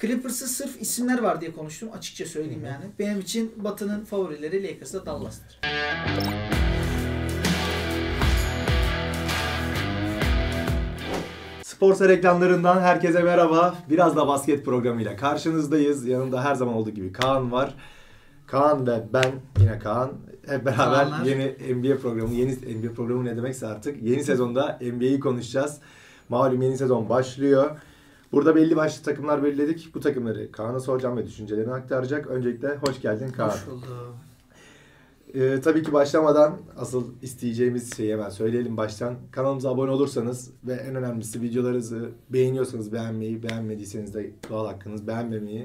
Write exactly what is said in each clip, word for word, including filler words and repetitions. Clippers'ı sırf isimler var diye konuştum. Açıkça söyleyeyim yani. Benim için Batı'nın favorileri Lakers'da Dallas'tır. Sportcell reklamlarından herkese merhaba. Biraz da basket programıyla karşınızdayız. Yanımda her zaman olduğu gibi Kaan var. Kaan ve ben, yine Kaan. Hep beraber Kaanlar. yeni N B A programı, yeni N B A programı ne demekse artık. Yeni sezonda N B A'yi konuşacağız. Malum yeni sezon başlıyor. Burada belli başlı takımlar belirledik. Bu takımları Kaan'a soracağım ve düşüncelerini aktaracak. Öncelikle hoş geldin Kaan. Hoş bulduk. Ee, tabii ki başlamadan asıl isteyeceğimiz şeyi hemen söyleyelim baştan. Kanalımıza abone olursanız ve en önemlisi videolarınızı beğeniyorsanız beğenmeyi, beğenmediyseniz de doğal hakkınız beğenmemeyi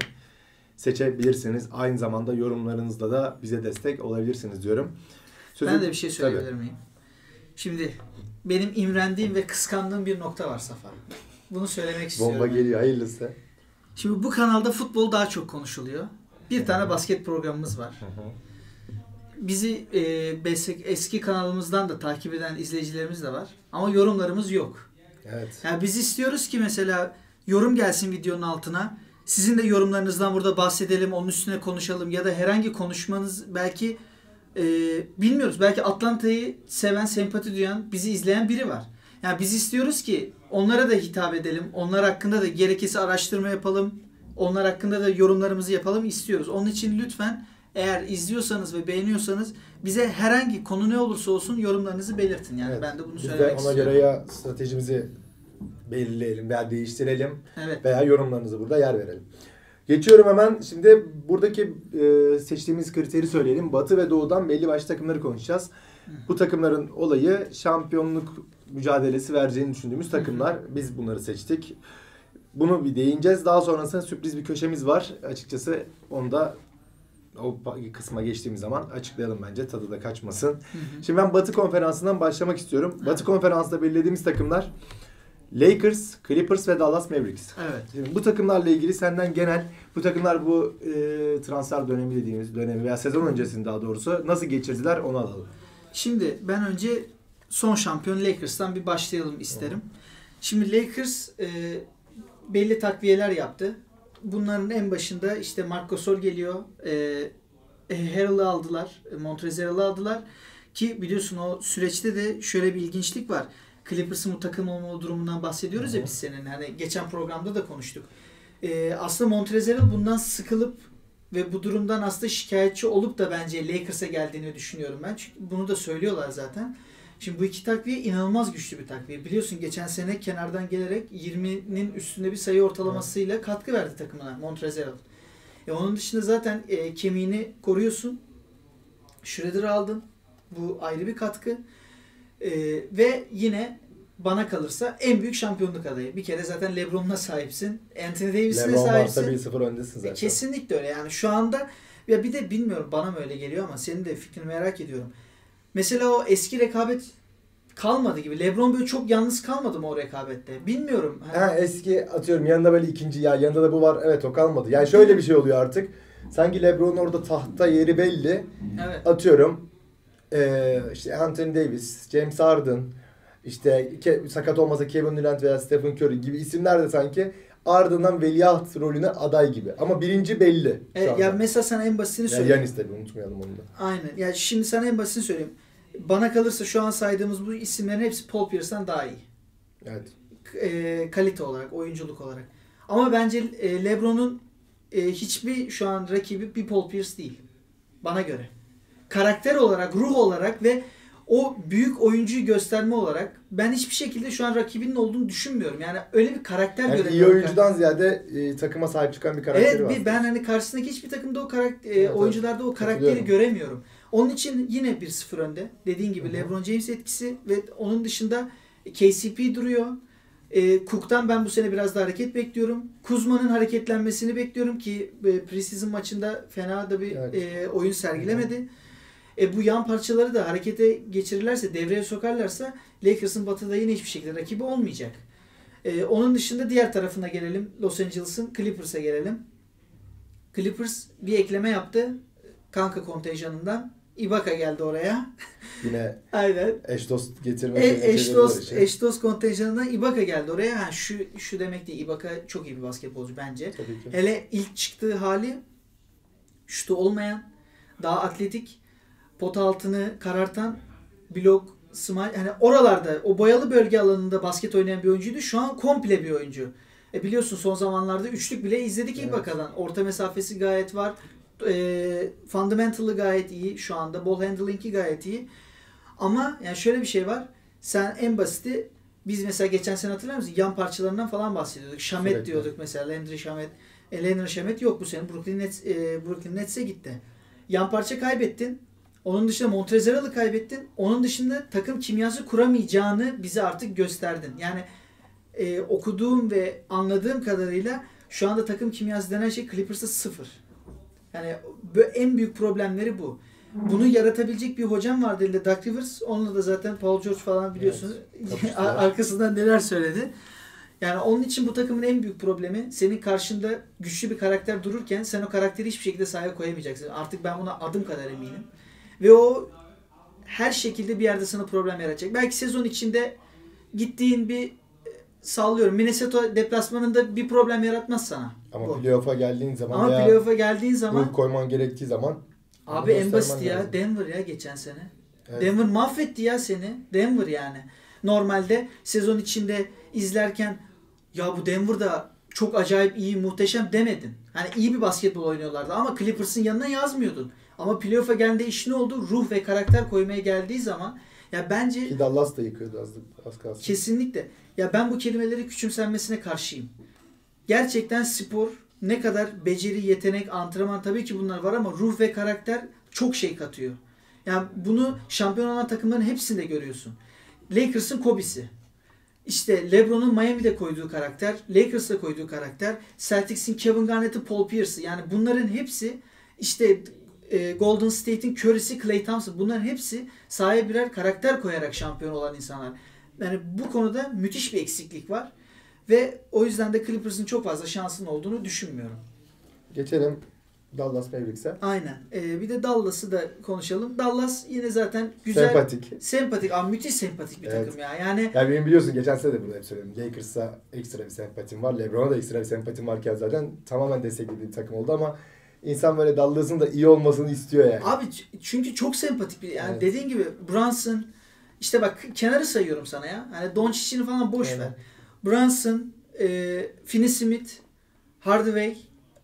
seçebilirsiniz. Aynı zamanda yorumlarınızla da bize destek olabilirsiniz diyorum. Sözü... Ben de bir şey söyleyebilir miyim? Şimdi benim imrendiğim ve kıskandığım bir nokta var Safa. Bunu söylemek istiyorum. Bomba geliyor, hayırlısı. Şimdi bu kanalda futbol daha çok konuşuluyor. Bir tane basket programımız var. Bizi e, eski kanalımızdan da takip eden izleyicilerimiz de var. Ama yorumlarımız yok. Evet. Yani biz istiyoruz ki mesela yorum gelsin videonun altına. Sizin de yorumlarınızdan burada bahsedelim, onun üstüne konuşalım ya da herhangi konuşmanız belki e, bilmiyoruz. Belki Atlanta'yı seven, sempati duyan, bizi izleyen biri var. Yani biz istiyoruz ki onlara da hitap edelim. Onlar hakkında da gerekirse araştırma yapalım. Onlar hakkında da yorumlarımızı yapalım istiyoruz. Onun için lütfen eğer izliyorsanız ve beğeniyorsanız bize herhangi konu ne olursa olsun yorumlarınızı belirtin. Yani evet, ben de bunu söylemek istiyorum. Biz de ona göre ya stratejimizi belirleyelim veya değiştirelim, evet, veya yorumlarınızı burada yer verelim. Geçiyorum hemen. Şimdi buradaki seçtiğimiz kriteri söyleyelim. Batı ve Doğu'dan belli başlı takımları konuşacağız. Bu takımların olayı şampiyonluk mücadelesi vereceğini düşündüğümüz takımlar. Biz bunları seçtik. Bunu bir değineceğiz. Daha sonrasında sürpriz bir köşemiz var. Açıkçası onu da o kısma geçtiğimiz zaman açıklayalım bence. Tadı da kaçmasın. Hı hı. Şimdi ben Batı Konferansı'ndan başlamak istiyorum. Batı Konferansı'nda belirlediğimiz takımlar Lakers, Clippers ve Dallas Mavericks. Evet. Şimdi bu takımlarla ilgili senden genel, bu takımlar bu e, transfer dönemi dediğimiz dönemi veya sezon öncesini daha doğrusu nasıl geçirdiler onu alalım. Şimdi ben önce son şampiyon Lakers'tan bir başlayalım isterim. Şimdi Lakers e, belli takviyeler yaptı. Bunların en başında işte Marc Gasol geliyor. E, Harrell'ı aldılar. Montrezl'ı aldılar. Ki biliyorsun o süreçte de şöyle bir ilginçlik var. Clippers'ın bu takım olma durumundan bahsediyoruz ya biz senin. Hani geçen programda da konuştuk. E, aslında Montrezl bundan sıkılıp ve bu durumdan aslında şikayetçi olup da bence Lakers'a geldiğini düşünüyorum ben. Çünkü bunu da söylüyorlar zaten. Şimdi bu iki takviye inanılmaz güçlü bir takviye. Biliyorsun geçen sene kenardan gelerek yirminin üstünde bir sayı ortalamasıyla, evet, katkı verdi takımına Montrezl. E onun dışında zaten e, kemiğini koruyorsun. Schroeder'ı aldın. Bu ayrı bir katkı. E, ve yine bana kalırsa en büyük şampiyonluk adayı. Bir kere zaten LeBron'una sahipsin. Anthony Davis'ine sahipsin. LeBron varsa bir sıfır öndesin zaten. E, kesinlikle öyle. Yani şu anda ya bir de bilmiyorum, bana mı öyle geliyor ama senin de fikrini merak ediyorum. Mesela o eski rekabet kalmadı gibi. LeBron böyle çok yalnız kalmadı mı o rekabette? Bilmiyorum. Hani... Ha, eski atıyorum yanında böyle ikinci ya yanında da bu var. Evet, o kalmadı. Yani şöyle bir şey oluyor artık. Sanki LeBron orada tahta yeri belli. Evet. Atıyorum ee, işte Anthony Davis, James Harden, işte sakat olmasa Kevin Durant veya Stephen Curry gibi isimler de sanki ardından veliaht rolüne aday gibi. Ama birinci belli. E, ya mesela sana en basitini söyleyeyim. Ya Yanis tabii, unutmayalım onu da. Aynen. Ya şimdi sana en basitini söyleyeyim. Bana kalırsa şu an saydığımız bu isimlerin hepsi Paul Pierce'dan daha iyi. Evet. E, kalite olarak, oyunculuk olarak. Ama bence e, LeBron'un e, hiçbir şu an rakibi bir Paul Pierce değil. Bana göre. Karakter olarak, ruh olarak ve o büyük oyuncuyu gösterme olarak ben hiçbir şekilde şu an rakibinin olduğunu düşünmüyorum. Yani öyle bir karakter yani göremiyorum. İyi oyuncudan ziyade e, takıma sahip çıkan bir karakteri, evet, var. Evet, ben hani karşısındaki hiçbir takımda o karakter, evet, oyuncularda o karakteri göremiyorum. Onun için yine bir sıfır önde. Dediğin gibi, hı-hı, LeBron James etkisi ve onun dışında K C P duruyor. E, Cook'tan ben bu sene biraz daha hareket bekliyorum. Kuzma'nın hareketlenmesini bekliyorum ki e, preseason maçında fena da bir, evet, e, oyun sergilemedi. Hı-hı. E bu yan parçaları da harekete geçirirlerse, devreye sokarlarsa Lakers'ın Batı'da yine hiçbir şekilde rakibi olmayacak. E, onun dışında diğer tarafına gelelim. Los Angeles'ın Clippers'a gelelim. Clippers bir ekleme yaptı. Kanka kontenjanından Ibaka geldi oraya. Yine aynen. Eş dost getirmek e, eş dost şey. eş dost kontenjanından Ibaka geldi oraya. Yani şu şu demek değil. Ibaka çok iyi bir basketbolcu bence. Hele ilk çıktığı hali, şutu olmayan, daha atletik, pot altını karartan, blok, smile, yani oralarda o boyalı bölge alanında basket oynayan bir oyuncuydu. Şu an komple bir oyuncu. E biliyorsun son zamanlarda üçlük bile izledik evet. Ibaka'dan. Orta mesafesi gayet var. E, fundamental'ı gayet iyi şu anda. Ball handling'i gayet iyi. Ama yani şöyle bir şey var. Sen en basiti, biz mesela geçen sene hatırlar mısın? Yan parçalarından falan bahsediyorduk. Shamet Sürekli. diyorduk mesela. Landry Shamet. E, Landry Shamet yok bu sene. Brooklyn Nets, e, Brooklyn Nets'e gitti. Yan parça kaybettin. Onun dışında Montrezl'ı kaybettin. Onun dışında takım kimyası kuramayacağını bize artık gösterdin. Yani e, okuduğum ve anladığım kadarıyla şu anda takım kimyası denen şey Clippers'ta sıfır. Yani en büyük problemleri bu. Bunu yaratabilecek bir hocam vardı elinde, doktor Rivers. Onunla da zaten Paul George falan biliyorsunuz evet, arkasından neler söyledi. Yani onun için bu takımın en büyük problemi, senin karşında güçlü bir karakter dururken sen o karakteri hiçbir şekilde sahaya koyamayacaksın. Artık ben buna adım kadar eminim. Ve o her şekilde bir yerde sana problem yaratacak. Belki sezon içinde gittiğin bir, sallıyorum, Minnesota deplasmanında bir problem yaratmaz sana. Ama playoff'a geldiğin zaman Ama veya playoff'a geldiğin zaman grup koyman gerektiği zaman abi en basit ya lazım. Denver ya geçen sene. Evet. Denver mahvetti ya seni. Denver yani. Normalde sezon içinde izlerken ya bu Denver'da çok acayip iyi, muhteşem demedin. Hani iyi bir basketbol oynuyorlardı ama Clippers'ın yanına yazmıyordun. Ama playoff'a geldiğinde iş ne oldu? Ruh ve karakter koymaya geldiği zaman ya bence ki Dallas da yıkıyordu az, az kalsın. Kesinlikle. Ya ben bu kelimeleri küçümsenmesine karşıyım. Gerçekten spor ne kadar beceri, yetenek, antrenman tabii ki bunlar var ama ruh ve karakter çok şey katıyor. Yani bunu şampiyon olan takımların hepsinde görüyorsun. Lakers'ın Kobe'si. İşte LeBron'un Miami'de koyduğu karakter, Lakers'ta koyduğu karakter, Celtics'in Kevin Garnett'ı, Paul Pierce'ı. Yani bunların hepsi işte Golden State'in Curry'si, Klay Thompson, bunların hepsi sahaya birer karakter koyarak şampiyon olan insanlar. Yani bu konuda müthiş bir eksiklik var. Ve o yüzden de Clippers'ın çok fazla şansının olduğunu düşünmüyorum. Geçelim Dallas Mavericks'e. Aynen. Ee, bir de Dallas'ı da konuşalım. Dallas yine zaten güzel. Sempatik. Sempatik. Aa, müthiş sempatik bir evet. takım ya. Yani ya benim biliyorsun geçen sene de burada hep söyledim. Lakers'a ekstra bir sempatim var. LeBron'a da ekstra bir sempatim varken zaten tamamen desteklediğim takım oldu ama İnsan böyle Dallas'ın da iyi olmasını istiyor yani. Abi çünkü çok sempatik bir yani evet. dediğin gibi Brunson, işte bak kenarı sayıyorum sana ya. Hani Doncic'ini falan boş evet. ver. Brunson, e, Finney Smith, Hardaway,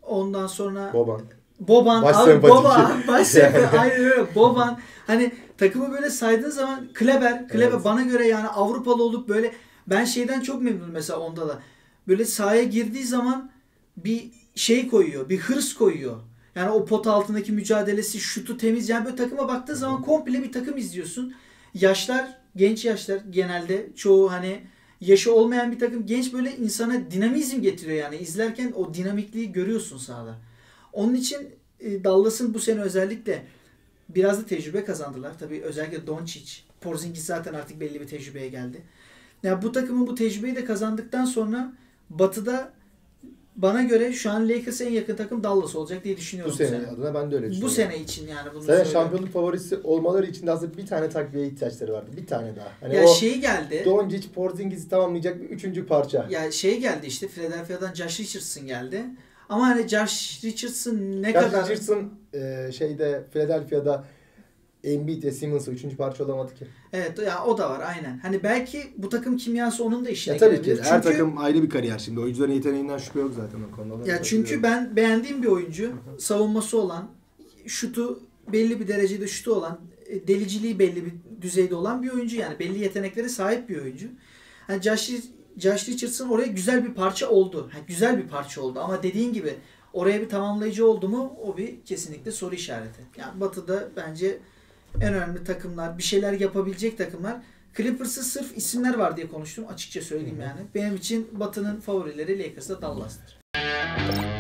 ondan sonra Boban. Boban baş abi Boban baş sempatik. Aynen öyle. Boban hani takımı böyle saydığın zaman Kleber, Kleber evet. bana göre yani Avrupalı olup böyle ben şeyden çok memnunum mesela onda da. Böyle sahaya girdiği zaman bir şey koyuyor, bir hırs koyuyor. Yani o pot altındaki mücadelesi, şutu temiz. Yani böyle takıma baktığın zaman komple bir takım izliyorsun. Yaşlar, genç yaşlar genelde çoğu hani yaşı olmayan bir takım. Genç böyle insana dinamizm getiriyor yani. İzlerken o dinamikliği görüyorsun sahada. Onun için Dallas'ın bu sene özellikle biraz da tecrübe kazandılar. Tabii özellikle Doncic. Porzingis zaten artık belli bir tecrübeye geldi. Yani bu takımın bu tecrübeyi de kazandıktan sonra Batı'da bana göre şu an Lakers'a en yakın takım Dallas olacak diye düşünüyorum. Bu sene, sene. adına ben de öyle düşünüyorum. Bu sene için yani. Bunu zaten şampiyonluk favorisi olmaları için de aslında bir tane takviye ihtiyaçları vardı. Bir tane daha. Hani ya şey geldi. Doncic, Porzingis'i tamamlayacak bir üçüncü parça. Ya şey geldi işte Philadelphia'dan Josh Richardson geldi. Ama hani Josh Richardson ne Josh kadar... Josh Richardson e, şeyde Philadelphia'da Embiid ve Simmons'ı üçüncü parça olamadı ki. Evet ya o da var aynen. Hani belki bu takım kimyası onun da işine gelebilir. Tabii ki. Her çünkü, takım ayrı bir kariyer şimdi. Oyuncuların yeteneğinden şüphe yok zaten o konuda. Ya çünkü ben beğendiğim bir oyuncu. Savunması olan, şutu belli bir derecede şutu olan, deliciliği belli bir düzeyde olan bir oyuncu. Yani belli yeteneklere sahip bir oyuncu. Hani Josh, Josh Richardson oraya güzel bir parça oldu. Yani güzel bir parça oldu ama dediğin gibi oraya bir tamamlayıcı oldu mu o bir kesinlikle soru işareti. Yani Batı'da bence en önemli takımlar, bir şeyler yapabilecek takımlar. Clippers'ı sırf isimler var diye konuştum. Açıkça söyleyeyim yani. Benim için Batı'nın favorileri Lakers'la Dallas'tır.